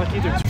much either.